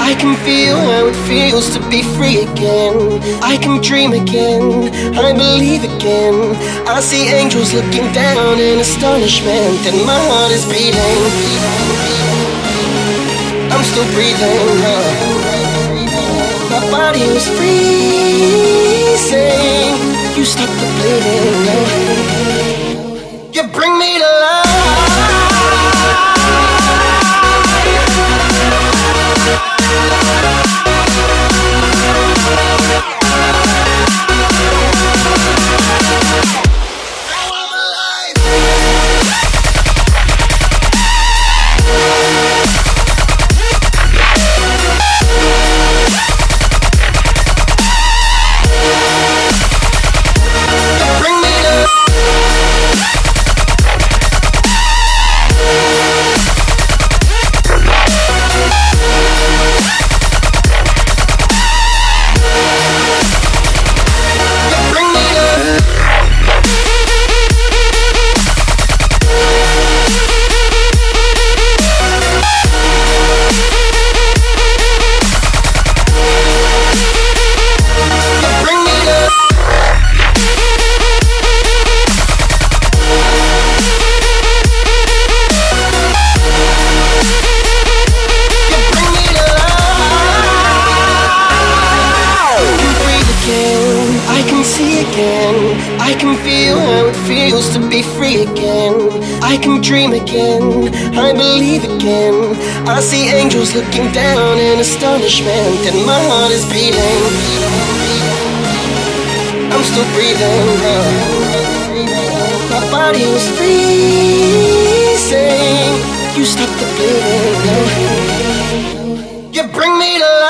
I can feel how it feels to be free again. I can dream again, I believe again. I see angels looking down in astonishment, and my heart is beating. I'm still breathing now. My body was freezing. You stopped the bleeding. You bring me to life. I can feel how it feels to be free again. I can dream again, I believe again. I see angels looking down in astonishment, and my heart is beating. I'm still breathing now. My body is freezing. You stopped the bleeding now. You bring me to life.